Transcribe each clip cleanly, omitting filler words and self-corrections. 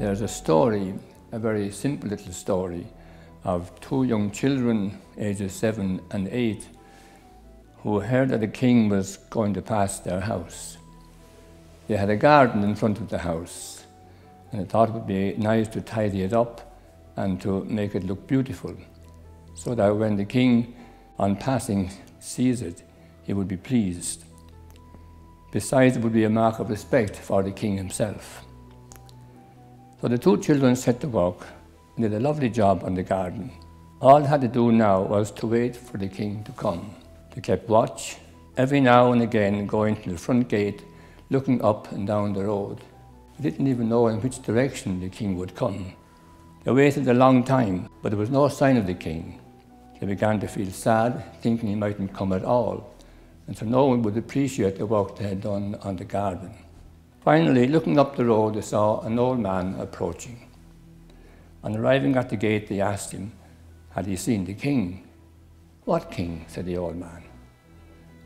There's a story, a very simple little story, of two young children, ages 7 and 8, who heard that the king was going to pass their house. They had a garden in front of the house, and they thought it would be nice to tidy it up and to make it look beautiful, so that when the king, on passing, sees it, he would be pleased. Besides, it would be a mark of respect for the king himself. So the two children set to work and did a lovely job on the garden. All they had to do now was to wait for the king to come. They kept watch, every now and again going to the front gate, looking up and down the road. They didn't even know in which direction the king would come. They waited a long time, but there was no sign of the king. They began to feel sad, thinking he mightn't come at all, and so no one would appreciate the work they had done on the garden. Finally, looking up the road, they saw an old man approaching. On arriving at the gate, they asked him, had he seen the king? What king? Said the old man.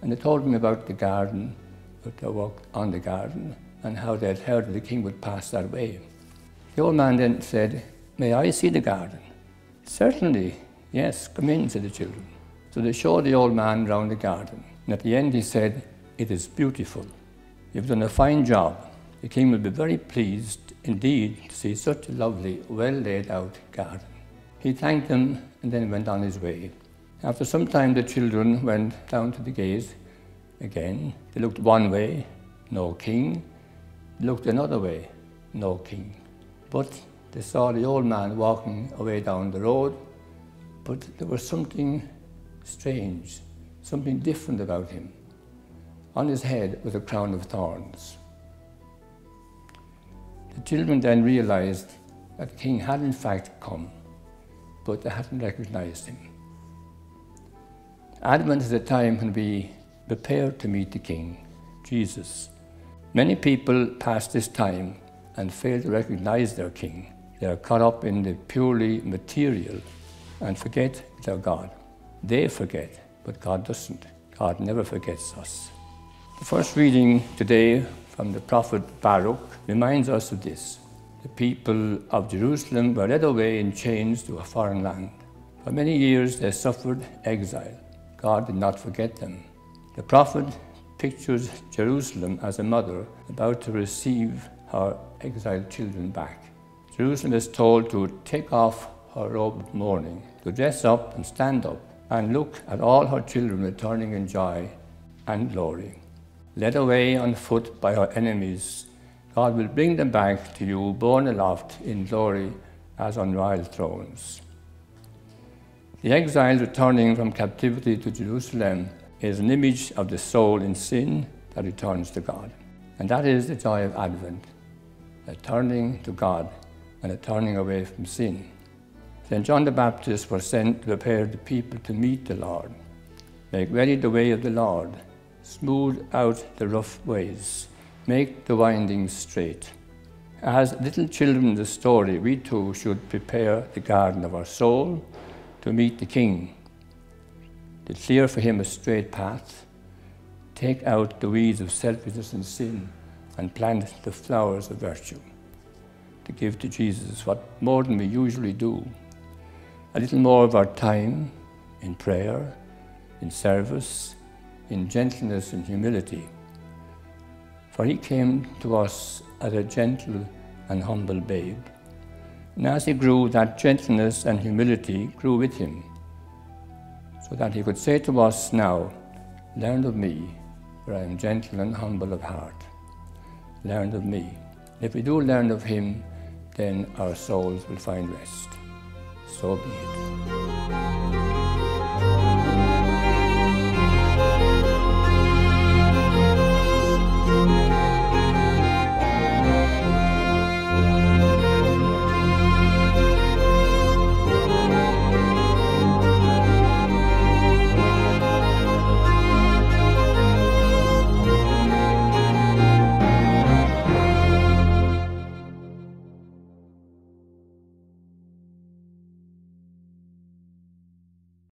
And they told him about the garden, about their work on the garden, and how they had heard that the king would pass that way. The old man then said, may I see the garden? Certainly, yes, come in, said the children. So they showed the old man round the garden, and at the end he said, it is beautiful. You've done a fine job. The king will be very pleased indeed to see such a lovely, well laid out garden. He thanked them and then went on his way. After some time, the children went down to the gate again. They looked one way, no king. They looked another way, no king. But they saw the old man walking away down the road, but there was something strange, something different about him. On his head was a crown of thorns. The children then realized that the king had in fact come, but they hadn't recognized him. Advent is a time when we prepare to meet the king, Jesus. Many people pass this time and fail to recognize their king. They are caught up in the purely material and forget their God. They forget, but God doesn't. God never forgets us. The first reading today from the prophet Baruch reminds us of this. The people of Jerusalem were led away in chains to a foreign land. For many years they suffered exile. God did not forget them. The prophet pictures Jerusalem as a mother about to receive her exiled children back. Jerusalem is told to take off her robe of mourning, to dress up and stand up, and look at all her children returning in joy and glory. Led away on foot by her enemies, God will bring them back to you, borne aloft in glory as on royal thrones. The exile returning from captivity to Jerusalem is an image of the soul in sin that returns to God. And that is the joy of Advent, a turning to God and a turning away from sin. St. John the Baptist was sent to prepare the people to meet the Lord, make ready the way of the Lord, smooth out the rough ways, make the windings straight. As little children in the story, we too should prepare the garden of our soul to meet the King, to clear for him a straight path, take out the weeds of selfishness and sin, and plant the flowers of virtue, to give to Jesus what more than we usually do, a little more of our time in prayer, in service, in gentleness and humility. For he came to us as a gentle and humble babe. And as he grew, that gentleness and humility grew with him, so that he could say to us now, learn of me, for I am gentle and humble of heart. Learn of me. If we do learn of him, then our souls will find rest. So be it.